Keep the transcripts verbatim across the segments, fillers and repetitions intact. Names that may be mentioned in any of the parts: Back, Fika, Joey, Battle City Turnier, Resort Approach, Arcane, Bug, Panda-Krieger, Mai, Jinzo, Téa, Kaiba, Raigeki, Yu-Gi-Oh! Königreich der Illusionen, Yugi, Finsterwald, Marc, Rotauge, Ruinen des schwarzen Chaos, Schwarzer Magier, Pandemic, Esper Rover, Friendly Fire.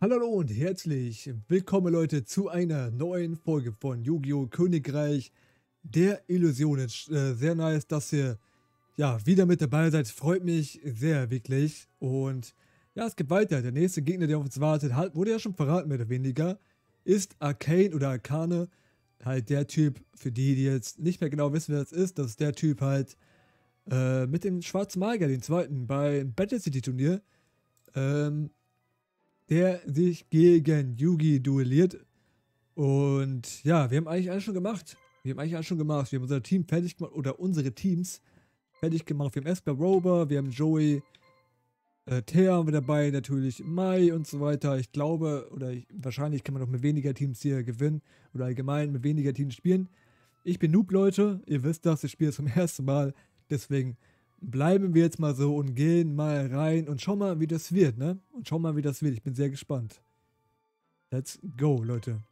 Hallo und herzlich willkommen Leute zu einer neuen Folge von Yu-Gi-Oh! Königreich der Illusionen. Sehr nice, dass ihr ja wieder mit dabei seid, freut mich sehr wirklich. Und ja, es geht weiter. Der nächste Gegner, der auf uns wartet, halt, wurde ja schon verraten mehr oder weniger, ist Arcane oder Arcane. Halt der Typ, für die, die jetzt nicht mehr genau wissen, wer das ist, das ist der Typ halt äh, mit dem Schwarzer Magier, den zweiten, beim Battle City Turnier. Ähm, der sich gegen Yugi duelliert. Und ja, wir haben eigentlich alles schon gemacht. Wir haben eigentlich alles schon gemacht. Wir haben unser Team fertig gemacht, oder unsere Teams fertig gemacht. Wir haben Esper Rover, wir haben Joey, äh, Téa haben wir dabei, natürlich Mai und so weiter. Ich glaube, oder ich, wahrscheinlich kann man noch mit weniger Teams hier gewinnen, oder allgemein mit weniger Teams spielen. Ich bin Noob, Leute. Ihr wisst das, ich spiele es zum ersten Mal. Deswegen bleiben wir jetzt mal so und gehen mal rein und schauen mal, wie das wird, ne? Und schauen mal, wie das wird. Ich bin sehr gespannt. Let's go, Leute.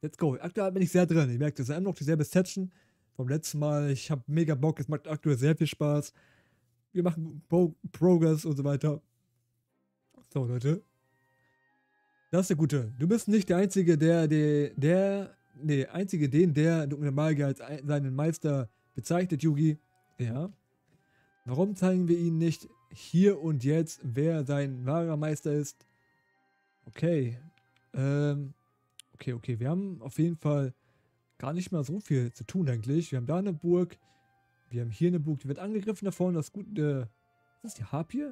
Let's go. Aktuell bin ich sehr drin. Ihr merkt, es ist immer noch dieselbe Session vom letzten Mal. Ich habe mega Bock. Es macht aktuell sehr viel Spaß. Wir machen Bo Progress und so weiter. So, Leute. Das ist der Gute. Du bist nicht der Einzige, der, der, der, nee, Einzige, den der Dunkle Magier als seinen Meister bezeichnet, Yugi. Ja. Warum zeigen wir ihnen nicht hier und jetzt, wer sein wahrer Meister ist? Okay. Ähm, okay, okay. Wir haben auf jeden Fall gar nicht mal so viel zu tun eigentlich. Wir haben da eine Burg. Wir haben hier eine Burg. Die wird angegriffen da vorne. Das gute... Äh, ist das die Harpie?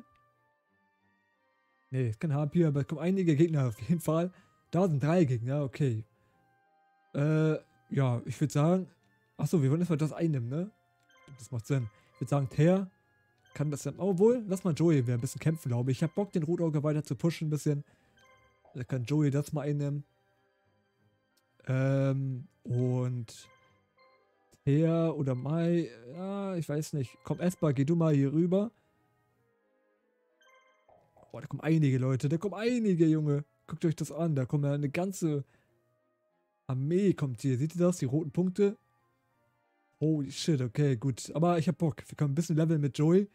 Nee, ist kein Harpie, aber es kommen einige Gegner auf jeden Fall. Da sind drei Gegner, okay. Äh, ja, ich würde sagen... Achso, wir wollen erstmal das einnehmen, ne? Das macht Sinn. Ich würde sagen, Téa... Kann das dann, obwohl, lass mal Joey wieder ein bisschen kämpfen, glaube ich. Ich habe Bock, den Rotauge weiter zu pushen ein bisschen. Da kann Joey das mal einnehmen. Ähm, und Téa oder Mai, ja, ich weiß nicht. Komm, Esper, geh du mal hier rüber. Boah, da kommen einige Leute, da kommen einige, Junge. Guckt euch das an, da kommt ja eine ganze Armee, kommt hier. Seht ihr das, die roten Punkte? Holy shit, okay, gut. Aber ich hab Bock. Wir können ein bisschen leveln mit Joey.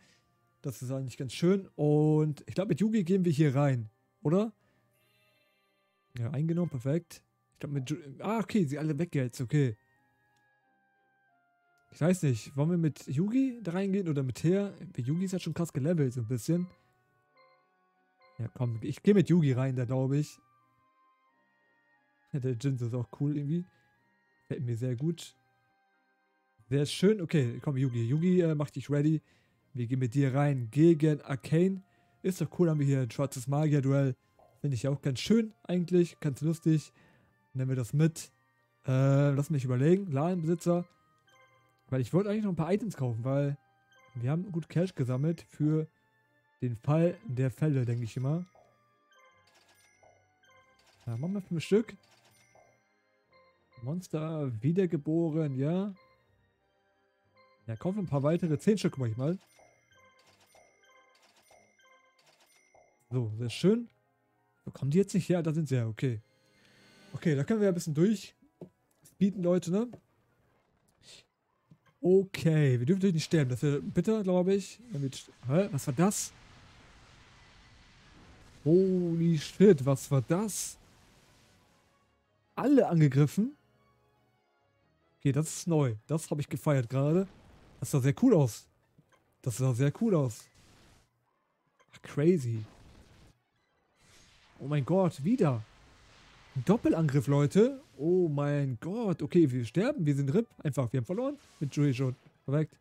Das ist eigentlich ganz schön. Und ich glaube, mit Yugi gehen wir hier rein, oder? Ja, eingenommen, perfekt. Ich glaube, mit Joey... Ah, okay, sie alle weg jetzt, okay. Ich weiß nicht, wollen wir mit Yugi da reingehen oder mit Téa? Yugi ist ja schon krass gelevelt, so ein bisschen. Ja, komm, ich gehe mit Yugi rein, da glaube ich. Der Jinzo ist auch cool irgendwie. Fällt mir sehr gut. Sehr schön. Okay, komm, Yugi. Yugi, äh, mach dich ready. Wir gehen mit dir rein gegen Arcane. Ist doch cool, haben wir hier ein schwarzes Magier-Duell. Finde ich auch ganz schön eigentlich. Ganz lustig. Nehmen wir das mit. Äh, lass mich überlegen. Ladenbesitzer. Weil ich wollte eigentlich noch ein paar Items kaufen, weil wir haben gut Cash gesammelt für den Fall der Fälle, denke ich immer. Ja, machen wir fünf Stück. Monster wiedergeboren, ja. Ja, kaufen ein paar weitere. Zehn Stück mache ich mal. So, sehr schön. Wo kommen die jetzt nicht her? Da sind sie ja, okay. Okay, da können wir ein bisschen durch. Bieten, Leute, ne? Okay, wir dürfen natürlich nicht sterben. Das wäre bitter, glaube ich. Hä? Was war das? Holy shit, was war das? Alle angegriffen? Okay, das ist neu. Das habe ich gefeiert gerade. Das sah sehr cool aus. Das sah sehr cool aus. Ach, crazy. Oh mein Gott, wieder. Ein Doppelangriff, Leute. Oh mein Gott. Okay, wir sterben. Wir sind R I P. Einfach, wir haben verloren. Mit Joey schon. Perfekt.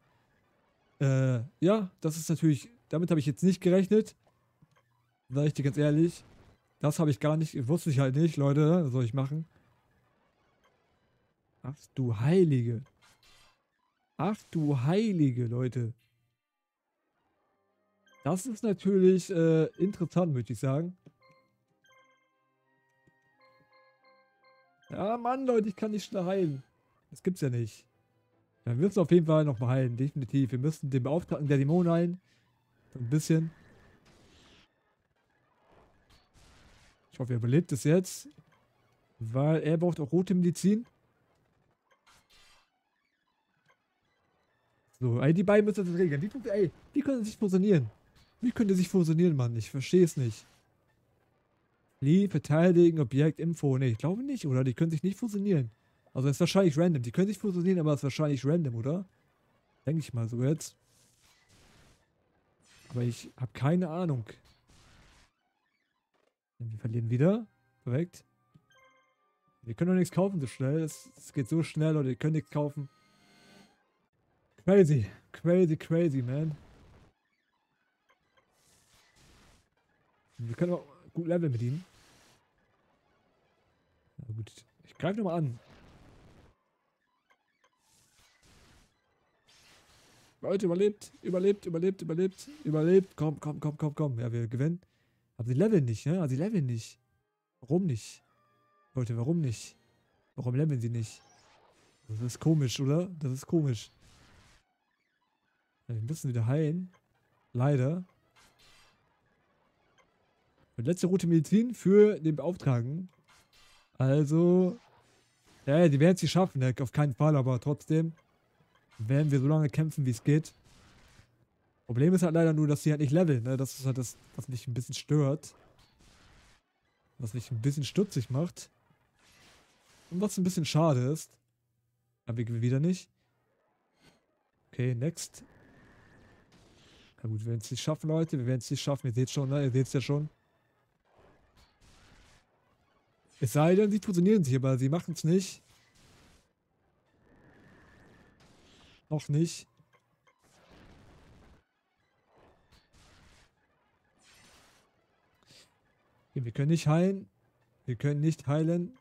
Äh, ja, das ist natürlich... Damit habe ich jetzt nicht gerechnet. Sag ich dir ganz ehrlich. Das habe ich gar nicht... Wusste ich halt nicht, Leute. Was soll ich machen? Ach du Heilige. Ach du Heilige, Leute. Das ist natürlich äh, interessant, würde ich sagen. Ja, Mann, Leute, ich kann nicht schnell heilen. Das gibt's ja nicht. Ja, wir müssen auf jeden Fall noch mal heilen, definitiv. Wir müssen den Beauftragten der Dämonen heilen. So ein bisschen. Ich hoffe, er überlebt es jetzt. Weil er braucht auch rote Medizin. So, ey, die beiden müssen das regeln. Die, ey, die können sich fusionieren. Wie können die sich fusionieren, Mann? Ich verstehe es nicht. Die verteidigen Objektinfo. Ne, ich glaube nicht, oder? Die können sich nicht fusionieren. Also das ist wahrscheinlich random. Die können sich fusionieren, aber das ist wahrscheinlich random, oder? Denke ich mal so jetzt. Aber ich habe keine Ahnung. Wir verlieren wieder. Korrekt. Wir können doch nichts kaufen so schnell. Es geht so schnell, Leute. Wir können nichts kaufen. Crazy. Crazy, crazy, man. Wir können auch gut Level bedienen. Na gut. Ich greife nochmal an. Leute, überlebt, überlebt, überlebt, überlebt, überlebt. Komm, komm, komm, komm, komm. Ja, wir gewinnen. Aber sie leveln nicht, ne? Also sie leveln nicht. Warum nicht? Leute, warum nicht? Warum leveln sie nicht? Das ist komisch, oder? Das ist komisch. Ja, wir müssen wieder heilen. Leider. Und letzte Route Medizin für den Beauftragten. Also. Ja, die werden es nicht schaffen, ne? Auf keinen Fall, aber trotzdem werden wir so lange kämpfen, wie es geht. Problem ist halt leider nur, dass sie halt nicht leveln, ne? Das ist halt das, was mich ein bisschen stört. Was mich ein bisschen stutzig macht. Und was ein bisschen schade ist. Aber wir gewinnen wieder nicht. Okay, next. Na gut, wir werden es nicht schaffen, Leute. Wir werden es nicht schaffen. Ihr seht schon, ne? Ihr seht es ja schon. Es sei denn, sie fusionieren sich, aber sie machen es nicht. Noch nicht. Okay, wir können nicht heilen. Wir können nicht heilen.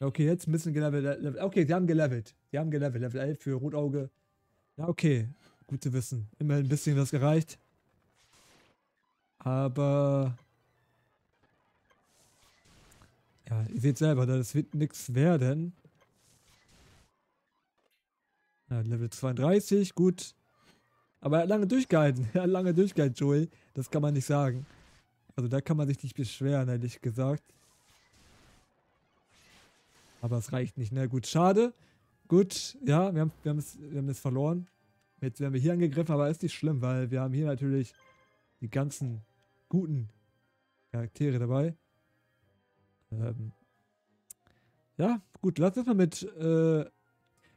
Okay, jetzt müssen gelevelt. Okay, sie haben gelevelt. Sie haben gelevelt. Level elf für Rotauge. Ja, okay. Gut zu wissen. Immerhin ein bisschen was gereicht. Aber... ja, ihr seht selber, das wird nichts werden. Ja, Level zweiunddreißig, gut. Aber er hat lange durchgehalten. Er hat lange durchgehalten, Joey. Das kann man nicht sagen. Also da kann man sich nicht beschweren, ehrlich gesagt. Aber es reicht nicht, ne? Gut, schade. Gut, ja, wir haben, wir haben, es, wir haben es verloren. Jetzt werden wir hier angegriffen, aber ist nicht schlimm, weil wir haben hier natürlich die ganzen guten Charaktere dabei. Ähm ja, gut, lass uns mal mit... Äh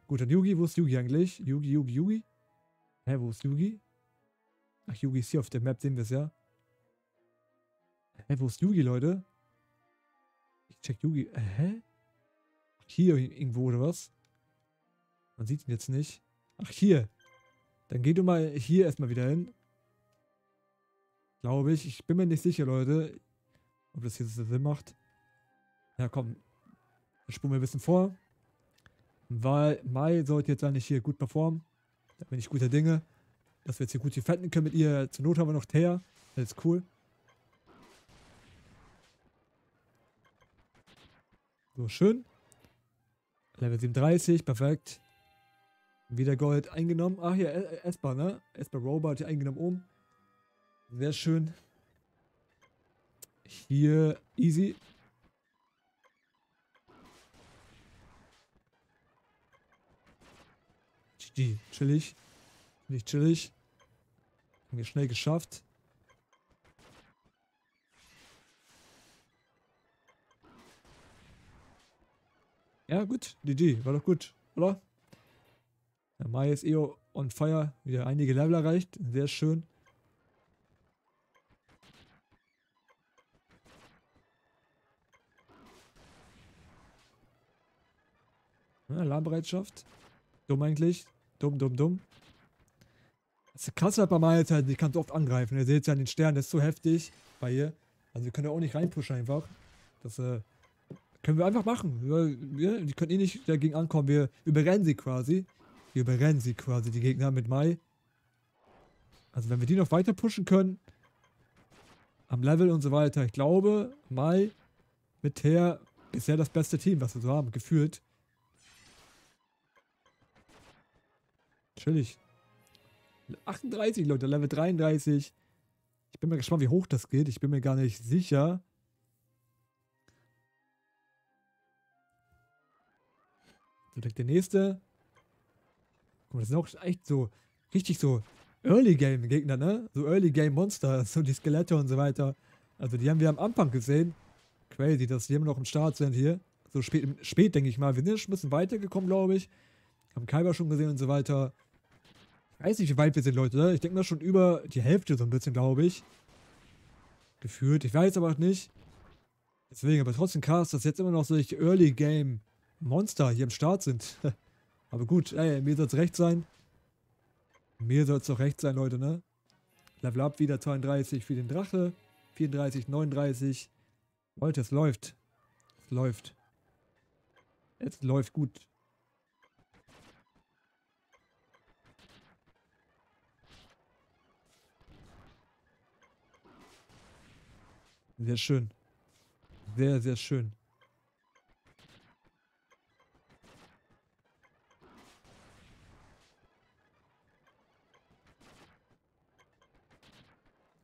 Gut, dann Yugi, wo ist Yugi eigentlich? Yugi, Yugi, Yugi? Hä, wo ist Yugi? Ach, Yugi ist hier auf der Map, sehen wir es ja. Hä, wo ist Yugi, Leute? Ich check Yugi. Hä? Hier irgendwo oder was? Man sieht ihn jetzt nicht. Ach, hier. Dann geh du mal hier erstmal wieder hin. Glaube ich. Ich bin mir nicht sicher, Leute. Ob das hier so Sinn macht. Ja, komm. Dann spulen wir ein bisschen vor. Weil Mai sollte jetzt eigentlich hier gut performen. Da bin ich guter Dinge. Dass wir jetzt hier gut hier fetten können mit ihr. Zur Not haben wir noch Téa. Das ist cool. So, schön. Level siebenunddreißig, perfekt. Wieder Gold eingenommen. Ach hier, Esper, ne? Esper Rover hat hier eingenommen oben. Sehr schön. Hier, easy. G G, chillig. Nicht chillig. Haben wir schnell geschafft. Ja, gut. G G, war doch gut, oder? Der Mai ist eh on fire. Wieder einige Level erreicht. Sehr schön. Ja, Alarmbereitschaft. Dumm eigentlich. Dumm, dumm, dumm. Das ist krass bei Mai jetzt halt, die kann so oft angreifen. Ihr seht ja an den Sternen, das ist so heftig bei ihr. Also wir können ja auch nicht reinpushen einfach. Das äh, können wir einfach machen. Wir, wir, die können eh nicht dagegen ankommen. Wir überrennen sie quasi. Wir überrennen sie quasi, die Gegner mit Mai. Also wenn wir die noch weiter pushen können, am Level und so weiter. Ich glaube, Mai mit Téa ist ja das beste Team, was wir so haben, gefühlt. Chillig. achtunddreißig, Leute, Level dreiunddreißig. Ich bin mal gespannt, wie hoch das geht. Ich bin mir gar nicht sicher. So, direkt der nächste. Guck mal, das sind auch echt so, richtig so Early-Game-Gegner, ne? So Early-Game-Monster, so die Skelette und so weiter. Also die haben wir am Anfang gesehen. Crazy, dass die immer noch im Start sind hier. So spät, spät denke ich mal. Wir sind schon ein bisschen weitergekommen, glaube ich. Haben Kaiba schon gesehen und so weiter. Ich weiß nicht, wie weit wir sind, Leute, oder? Ich denke mal schon über die Hälfte so ein bisschen, glaube ich. Gefühlt. Ich weiß aber nicht. Deswegen, aber trotzdem krass, dass jetzt immer noch solche Early-Game-Monster hier im Start sind. Aber gut, ey, mir soll es recht sein. Mir soll es doch recht sein, Leute, ne? Level Up wieder zweiunddreißig für den Drache. vierunddreißig, neununddreißig. Leute, es läuft. Es läuft. Es läuft gut. Sehr schön. Sehr, sehr schön.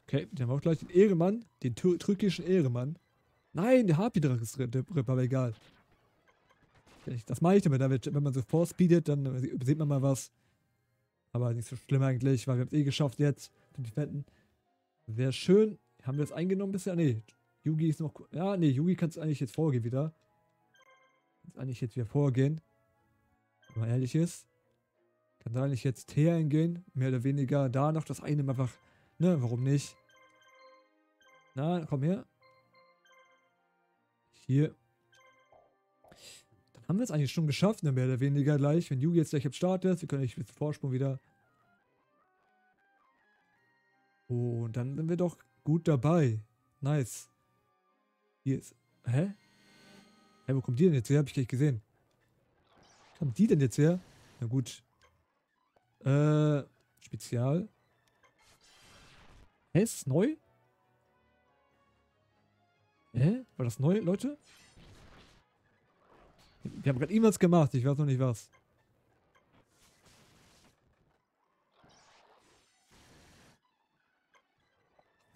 Okay, dann haben wir auch gleich den Ehrenmann, den türkischen Ehrenmann. Nein, der Harpy-Drache ist Ripper, aber egal. Das mache ich damit, damit, wenn man so vorspeedet, dann sieht man mal was. Aber nicht so schlimm eigentlich, weil wir haben es eh geschafft jetzt. Die Fetten. Sehr schön. Haben wir das eingenommen bisher? Nee, Yugi ist noch... Ja, nee, Yugi kann es eigentlich jetzt vorgehen wieder. Kann es eigentlich jetzt wieder vorgehen. Wenn man ehrlich ist. Kann da eigentlich jetzt Téa hingehen. Mehr oder weniger. Da noch das eine einfach... Ne, warum nicht? Na, komm her. Hier. Dann haben wir es eigentlich schon geschafft, ne, mehr oder weniger gleich. Wenn Yugi jetzt gleich am Start ist, wir können nicht mit Vorsprung wieder... Oh, und dann sind wir doch... Gut dabei. Nice. Hier ist... Hä? Hä, wo kommt die denn jetzt her? Hab ich gleich gesehen. Wo kommt die denn jetzt her? Na gut. Äh, Spezial. Hä, ist das neu? Hä? War das neu, Leute? Wir haben gerade irgendwas gemacht. Ich weiß noch nicht was.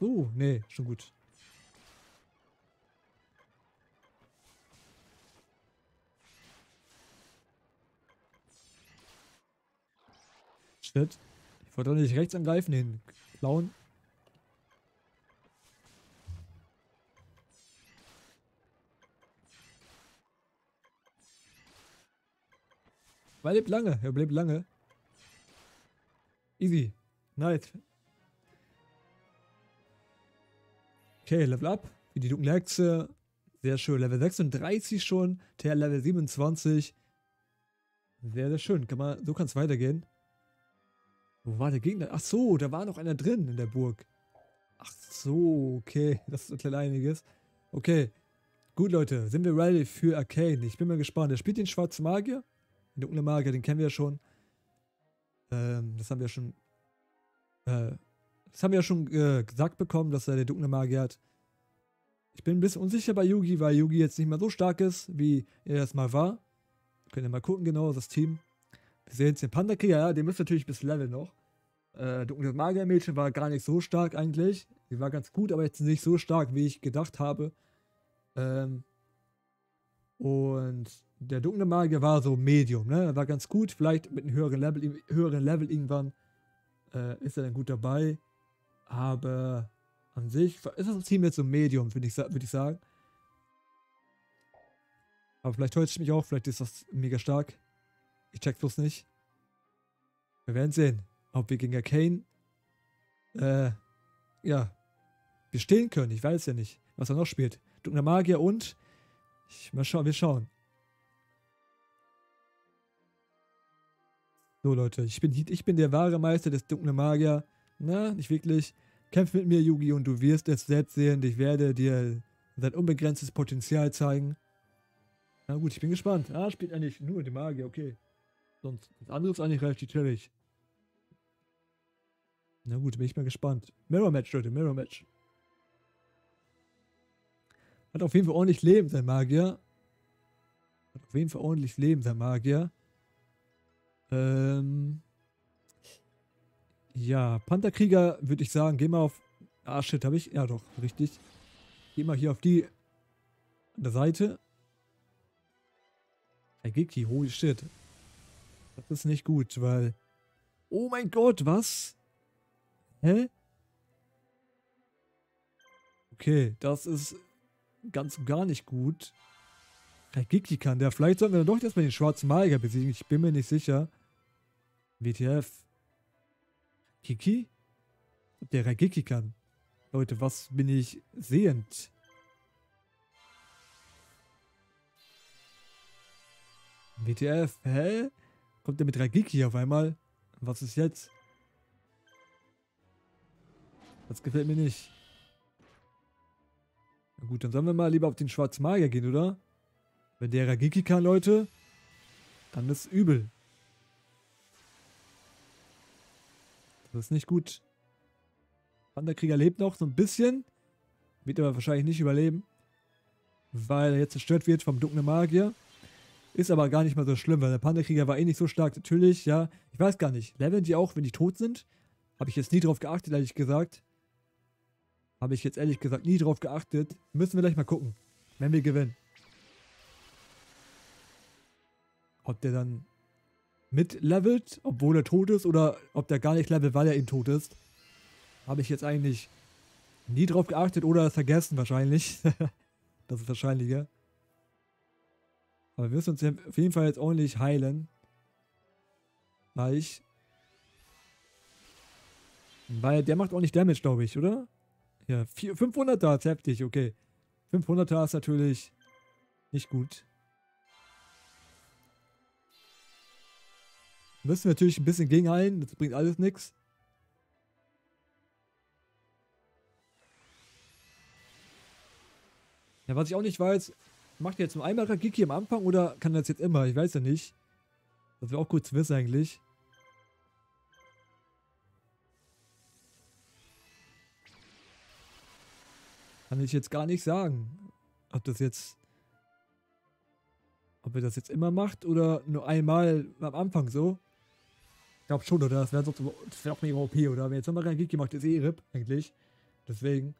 Oh, nee, schon gut. Shit. Ich wollte doch nicht rechts angreifen, den Clown. Er lebt lange, er bleibt lange. Easy. Nice. Okay, Level Up für die Dunkle Hexe. Sehr schön. Level sechsunddreißig schon. Téa Level siebenundzwanzig. Sehr, sehr schön. Kann man, so kann es weitergehen. Wo war der Gegner? Ach so, da war noch einer drin in der Burg. Ach so, okay. Das erklärt einiges. Okay. Gut, Leute. Sind wir ready für Arcane? Ich bin mal gespannt. Er spielt den schwarzen Magier. Den dunklen Magier, den kennen wir ja schon. Ähm, das haben wir schon. Äh. Das haben wir ja schon äh, gesagt bekommen, dass er der dunkle Magier hat. Ich bin ein bisschen unsicher bei Yugi, weil Yugi jetzt nicht mehr so stark ist, wie er das mal war. Könnt ihr mal gucken, genau, das Team. Wir sehen jetzt den Panda-Krieger, ja, den müsst ihr natürlich bis Level noch. Äh, Dunkles Magier-Mädchen war gar nicht so stark eigentlich. Sie war ganz gut, aber jetzt nicht so stark, wie ich gedacht habe. Ähm, und der dunkle Magier war so Medium, ne? Er war ganz gut, vielleicht mit einem höheren Level, höheren Level irgendwann äh, ist er dann gut dabei. Aber an sich ist das Team jetzt so Medium, würde ich, würd ich sagen. Aber vielleicht täuscht mich auch, vielleicht ist das mega stark. Ich check's bloß nicht. Wir werden sehen, ob wir gegen Arcane äh, ja, bestehen können. Ich weiß ja nicht, was er noch spielt. Dunkler Magier und ich, mal schauen, wir schauen. So Leute, ich bin, ich bin der wahre Meister des Dunklen Magier. Na, nicht wirklich. Kämpf mit mir, Yugi, und du wirst es selbst sehen. Ich werde dir dein unbegrenztes Potenzial zeigen. Na gut, ich bin gespannt. Ah, spielt eigentlich nur die Magier, okay. Sonst das andere ist eigentlich relativ chillig. Na gut, bin ich mal gespannt. Mirror Match, Leute, Mirror Match. Hat auf jeden Fall ordentlich Leben, sein Magier. Hat auf jeden Fall ordentlich Leben, sein Magier. Ähm... Ja, Panda-Krieger würde ich sagen, geh mal auf... Ah, shit, habe ich... Ja, doch, richtig. Geh mal hier auf die... An der Seite. Raigeki, holy shit. Das ist nicht gut, weil... Oh mein Gott, was? Hä? Okay, das ist ganz und gar nicht gut. Raigeki kann der. Vielleicht sollten wir dann doch erstmal den schwarzen Magier besiegen. Ich bin mir nicht sicher. W T F. Kiki? Der Raigeki kann. Leute, was bin ich sehend? W T F, hä? Kommt der mit Raigeki auf einmal? Was ist jetzt? Das gefällt mir nicht. Na gut, dann sollen wir mal lieber auf den schwarzen Magier gehen, oder? Wenn der Raigeki kann, Leute, dann ist es übel. Das ist nicht gut. Panda-Krieger lebt noch so ein bisschen. Wird aber wahrscheinlich nicht überleben. Weil er jetzt zerstört wird vom dunklen Magier. Ist aber gar nicht mal so schlimm, weil der Panda-Krieger war eh nicht so stark. Natürlich, ja. Ich weiß gar nicht. Leveln die auch, wenn die tot sind? Habe ich jetzt nie drauf geachtet, ehrlich gesagt. Habe ich jetzt ehrlich gesagt nie drauf geachtet. Müssen wir gleich mal gucken, wenn wir gewinnen. Ob der dann mitlevelt, obwohl er tot ist, oder ob der gar nicht levelt, weil er eben tot ist. Habe ich jetzt eigentlich nie drauf geachtet oder vergessen wahrscheinlich. Das ist wahrscheinlicher. Aber wir müssen uns auf jeden Fall jetzt ordentlich heilen. Gleich. Weil der macht ordentlich Damage, glaube ich, oder? Ja, fünfhunderter ist heftig, okay. fünfhunderter ist natürlich nicht gut. Müssen wir natürlich ein bisschen gegenhalten, das bringt alles nichts. Ja, was ich auch nicht weiß, macht ihr jetzt nur einmal Raigeki am Anfang oder kann das jetzt immer? Ich weiß ja nicht. Das wäre auch gut zu wissen eigentlich. Kann ich jetzt gar nicht sagen, ob das jetzt, ob ihr das jetzt immer macht oder nur einmal am Anfang so. Ich glaube schon, oder? Das wäre wär auch mega O P, oder? Wenn jetzt nochmal Raigeki macht, ist eh R I P, eigentlich. Deswegen.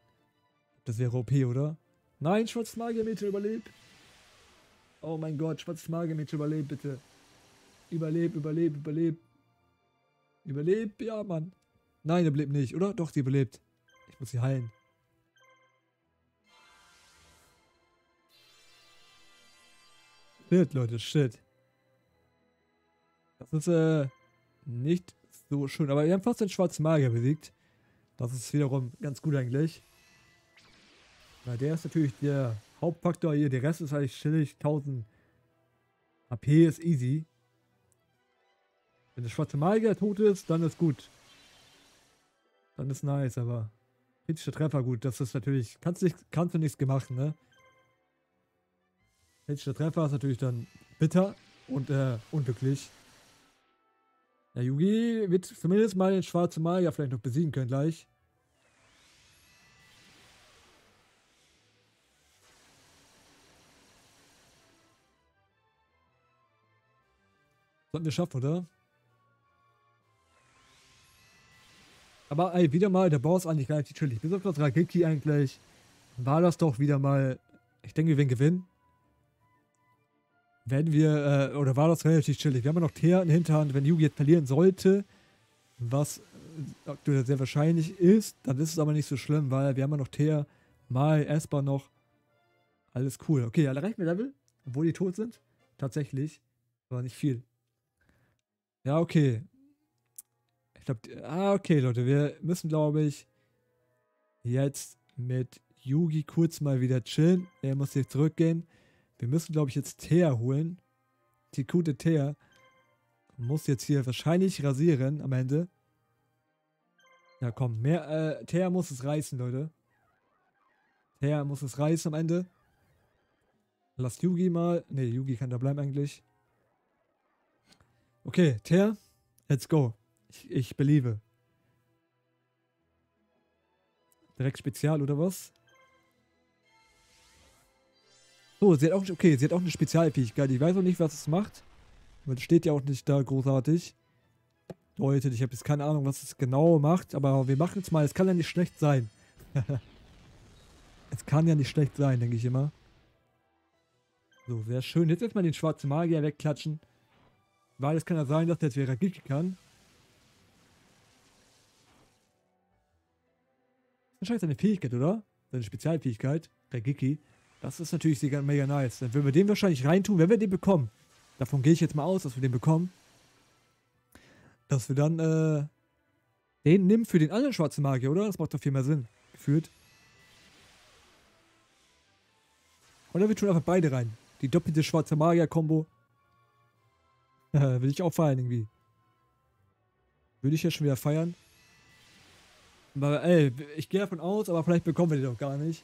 Das wäre O P, oder? Nein, schwarzes Magier-Mädchen, überlebt. Oh mein Gott, schwarzes Magier-Mädchen, überlebt, bitte. Überlebt, überlebt, überlebt. Überlebt, ja, Mann. Nein, überlebt nicht, oder? Doch, sie überlebt. Ich muss sie heilen. Shit, Leute, shit. Das ist, äh, nicht so schön. Aber wir haben fast den schwarzen Magier besiegt. Das ist wiederum ganz gut eigentlich. Na, der ist natürlich der Hauptfaktor hier. Der Rest ist eigentlich chillig. tausend A P ist easy. Wenn der schwarze Magier tot ist, dann ist gut. Dann ist nice, aber kritischer Treffer, gut. Das ist natürlich, kannst, nicht, kannst du nichts gemacht, ne? Der Treffer ist natürlich dann bitter und äh, unglücklich. Ja, Yugi wird zumindest mal den schwarzen Magier vielleicht noch besiegen können gleich. Sollten wir schaffen, oder? Aber ey, wieder mal, der Boss eigentlich relativ chillig. Bis auf das Raigeki eigentlich war das doch wieder mal, ich denke, wir werden gewinnen. Wenn wir, äh, oder war das relativ chillig? Wir haben ja noch Téa in der Hinterhand. Wenn Yugi jetzt verlieren sollte, was aktuell sehr wahrscheinlich ist, dann ist es aber nicht so schlimm, weil wir haben ja noch Téa, Mai, Esper noch. Alles cool. Okay, alle reicht mir Level, obwohl die tot sind. Tatsächlich. Aber nicht viel. Ja, okay. Ich glaube, ah, okay, Leute. Wir müssen, glaube ich, jetzt mit Yugi kurz mal wieder chillen. Er muss hier zurückgehen. Wir müssen, glaube ich, jetzt Téa holen. Die gute Téa muss jetzt hier wahrscheinlich rasieren am Ende. Ja, komm, mehr. Äh, Téa muss es reißen, Leute. Téa muss es reißen am Ende. Lass Yugi mal. Ne, Yugi kann da bleiben eigentlich. Okay, Téa, let's go. Ich, ich believe. Direkt Spezial, oder was? So, sie hat auch, okay, sie hat auch eine Spezialfähigkeit. Ich weiß noch nicht, was es macht. Weil es steht ja auch nicht da großartig. Leute, ich habe jetzt keine Ahnung, was es genau macht. Aber wir machen es mal. Es kann ja nicht schlecht sein. Es kann ja nicht schlecht sein, denke ich immer. So, sehr schön. Jetzt erstmal den schwarzen Magier wegklatschen. Weil es kann ja sein, dass der jetzt wieder Raigeki kann. Anscheinend seine Fähigkeit, oder? Seine Spezialfähigkeit, Raigeki. Das ist natürlich mega nice. Dann würden wir den wahrscheinlich reintun, wenn wir den bekommen. Davon gehe ich jetzt mal aus, dass wir den bekommen. Dass wir dann äh, den nehmen für den anderen schwarzen Magier, oder? Das macht doch viel mehr Sinn. Gefühlt. Oder wir tun einfach beide rein. Die doppelte schwarze Magier-Kombo. Will ich auch feiern irgendwie. Würde ich ja schon wieder feiern. Aber ey, ich gehe davon aus, aber vielleicht bekommen wir den doch gar nicht.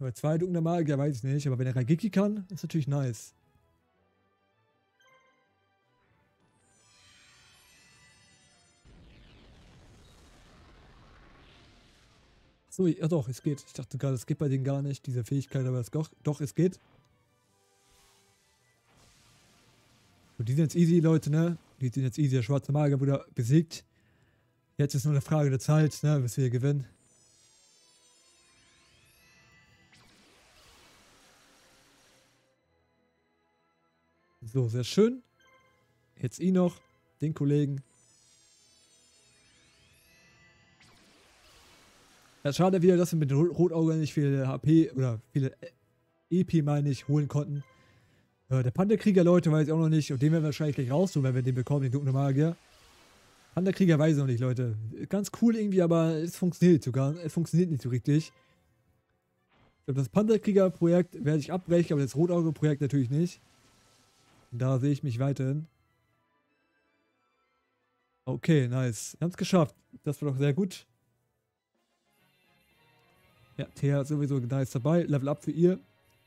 Aber zwei dunkle Magier, weiß ich nicht. Aber wenn er Raigeki kann, ist natürlich nice. So, ja doch, es geht. Ich dachte gerade, es geht bei denen gar nicht, diese Fähigkeit, aber es doch, doch, es geht. So, die sind jetzt easy, Leute, ne? Die sind jetzt easy. Der schwarze Magier wurde besiegt. Jetzt ist nur eine Frage der Zeit, ne? Bis wir gewinnen. So, sehr schön. Jetzt ihn noch, den Kollegen. Ja, schade wieder, dass wir mit Rotauge nicht viele H P oder viele E P, meine ich, holen konnten. Äh, der Panda-Krieger, Leute, weiß ich auch noch nicht. Und den werden wir wahrscheinlich gleich raus tun, wenn wir den bekommen, den dunklen Magier. Panda-Krieger weiß ich noch nicht, Leute. Ganz cool irgendwie, aber es funktioniert sogar. Es funktioniert nicht so richtig. Ich glaube, das Panda-Krieger-Projekt werde ich abbrechen, aber das Rotauge-Projekt natürlich nicht. Und da sehe ich mich weiterhin. Okay, nice. Wir haben es geschafft. Das war doch sehr gut. Ja, Téa ist sowieso nice dabei. Level up für ihr.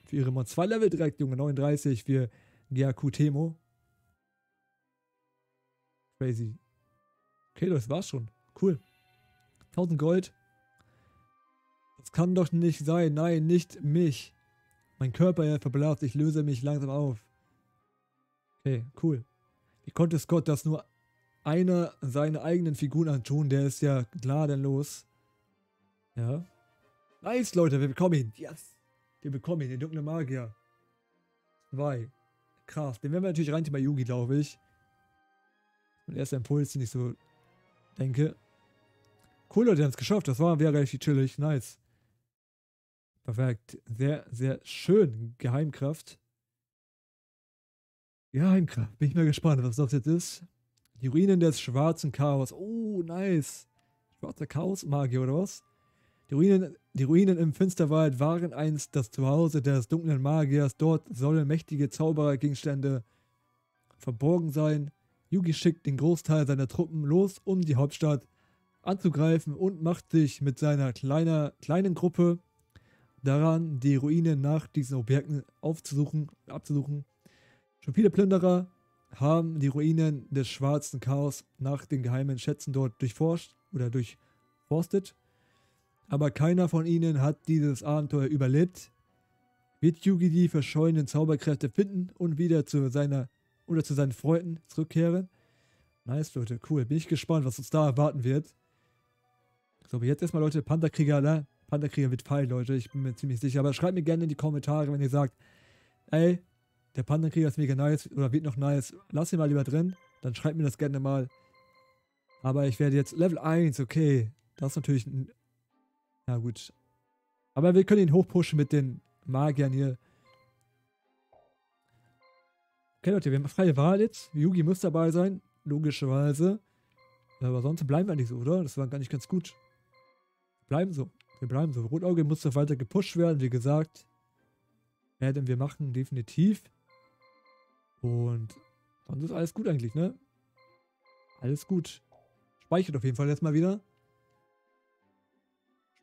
Für ihre Mod zwei Level direkt, Junge. neununddreißig für G A Q Temo. Crazy. Okay, Leute, das war's schon. Cool. tausend Gold. Das kann doch nicht sein. Nein, nicht mich. Mein Körper ja verblasst. Ich löse mich langsam auf. Okay, cool. Wie konnte Scott das nur einer seiner eigenen Figuren antun? Der ist ja klar denn los. Ja. Nice, Leute, wir bekommen ihn. Yes. Wir bekommen ihn, den dunklen Magier. zwei. Krass. Den werden wir natürlich reinziehen bei Yugi, glaube ich. Und erster Impuls, den ich so denke. Cool, Leute, wir haben es geschafft. Das war wieder richtig chillig. Nice. Perfekt. Sehr, sehr schön. Geheimkraft. Geheimkraft. Bin ich mal gespannt, was das jetzt ist. Die Ruinen des schwarzen Chaos. Oh, nice. Schwarzer Chaos-Magier, oder was? Die Ruinen, die Ruinen im Finsterwald waren einst das Zuhause des dunklen Magiers. Dort sollen mächtige Zauberergegenstände verborgen sein. Yugi schickt den Großteil seiner Truppen los, um die Hauptstadt anzugreifen und macht sich mit seiner kleiner, kleinen Gruppe daran, die Ruinen nach diesen Objekten aufzusuchen, abzusuchen. Schon viele Plünderer haben die Ruinen des schwarzen Chaos nach den geheimen Schätzen dort durchforscht oder durchforstet. Aber keiner von ihnen hat dieses Abenteuer überlebt. Wird Yugi die verschollenen Zauberkräfte finden und wieder zu seiner oder zu seinen Freunden zurückkehren? Nice, Leute, cool. Bin ich gespannt, was uns da erwarten wird. So, aber jetzt erstmal, Leute, Panda-Krieger, ne? Panda-Krieger wird fein, Leute. Ich bin mir ziemlich sicher. Aber schreibt mir gerne in die Kommentare, wenn ihr sagt, ey, der Panda-Krieger ist mega nice oder wird noch nice. Lass ihn mal lieber drin. Dann schreibt mir das gerne mal. Aber ich werde jetzt Level eins, okay. Das ist natürlich ein... Na ja, gut. Aber wir können ihn hochpushen mit den Magiern hier. Okay, Leute, wir haben freie Wahl jetzt. Yugi muss dabei sein, logischerweise. Aber sonst bleiben wir nicht so, oder? Das war gar nicht ganz gut. Wir bleiben so. Wir bleiben so. Rotauge muss doch weiter gepusht werden, wie gesagt. Werden wir machen, definitiv. Und sonst ist alles gut eigentlich, ne? Alles gut. Speichert auf jeden Fall jetzt mal wieder.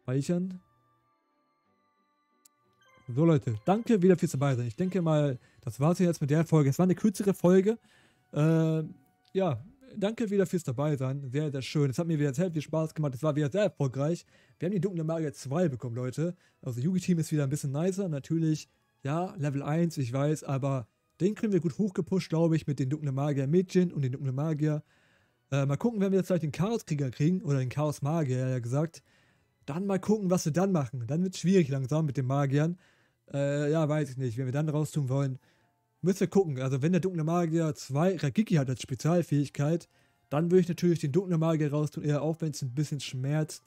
Speichern. So, Leute, danke wieder fürs dabei sein. Ich denke mal, das war's jetzt mit der Folge. Es war eine kürzere Folge. Äh, ja, danke wieder fürs dabei sein. Sehr, sehr schön. Es hat mir wieder sehr viel Spaß gemacht. Es war wieder sehr erfolgreich. Wir haben die dunkle Magier zwei bekommen, Leute. Also, Yugi-Team ist wieder ein bisschen nicer. Natürlich, ja, Level eins, ich weiß, aber den kriegen wir gut hochgepusht, glaube ich, mit den dunklen Magier Mädchen und den dunklen Magier. Äh, mal gucken, wenn wir jetzt vielleicht den Chaos-Krieger kriegen oder den Chaos-Magier, ja gesagt. Dann mal gucken, was wir dann machen. Dann wird es schwierig langsam mit den Magiern. Äh, ja, weiß ich nicht. Wenn wir dann raus tun wollen, müssen wir gucken. Also wenn der dunkle Magier zwei Raigeki hat als Spezialfähigkeit, dann würde ich natürlich den dunklen Magier raus tun, eher auch wenn es ein bisschen schmerzt.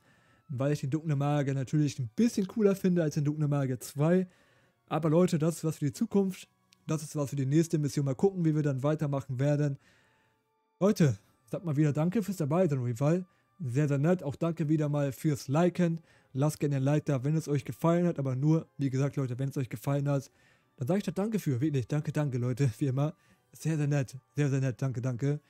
weil ich den Dunkle Magier natürlich ein bisschen cooler finde als den Dunkle Magier zwei. Aber Leute, das ist was für die Zukunft. Das ist was für die nächste Mission. Mal gucken, wie wir dann weitermachen werden. Leute, sagt mal wieder danke fürs dabei sein, Rival. Sehr, sehr nett. Auch danke wieder mal fürs Liken. Lasst gerne ein Like da, wenn es euch gefallen hat. Aber nur, wie gesagt, Leute, wenn es euch gefallen hat, dann sage ich da danke für. Wirklich, danke, danke, Leute, wie immer. Sehr, sehr nett. Sehr, sehr nett. Danke, danke.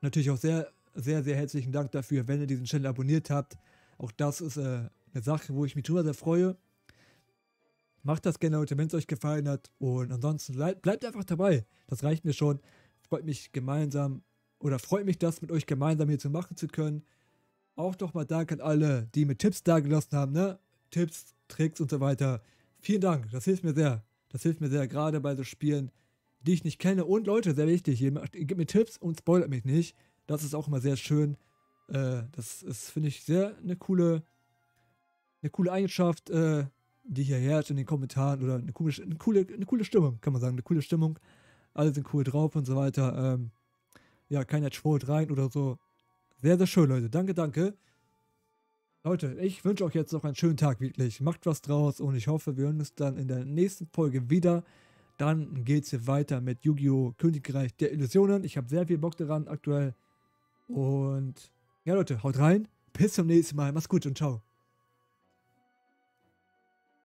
Natürlich auch sehr, sehr, sehr herzlichen Dank dafür, wenn ihr diesen Channel abonniert habt. Auch das ist äh, eine Sache, wo ich mich drüber sehr freue. Macht das gerne, Leute, wenn es euch gefallen hat. Und ansonsten bleibt einfach dabei. Das reicht mir schon. Freut mich gemeinsam oder freut mich, das mit euch gemeinsam hier zu machen zu können. Auch doch mal Dank an alle, die mir Tipps da gelassen haben, ne? Tipps, Tricks und so weiter. Vielen Dank, das hilft mir sehr. Das hilft mir sehr, gerade bei so Spielen, die ich nicht kenne. Und Leute, sehr wichtig, ihr gebt mir Tipps und spoilert mich nicht. Das ist auch immer sehr schön. Äh, das ist, finde ich, sehr eine coole, eine coole Eigenschaft, äh, die hier herrscht in den Kommentaren. Oder eine coole, eine coole, eine coole Stimmung, kann man sagen. Eine coole Stimmung. Alle sind cool drauf und so weiter. Ähm, ja, keiner schwört rein oder so. Sehr, sehr schön, Leute. Danke, danke. Leute, ich wünsche euch jetzt noch einen schönen Tag, wirklich. Macht was draus und ich hoffe, wir hören uns dann in der nächsten Folge wieder. Dann geht es hier weiter mit Yu-Gi-Oh! Königreich der Illusionen. Ich habe sehr viel Bock daran aktuell. Und ja, Leute, haut rein. Bis zum nächsten Mal. Macht's gut und ciao.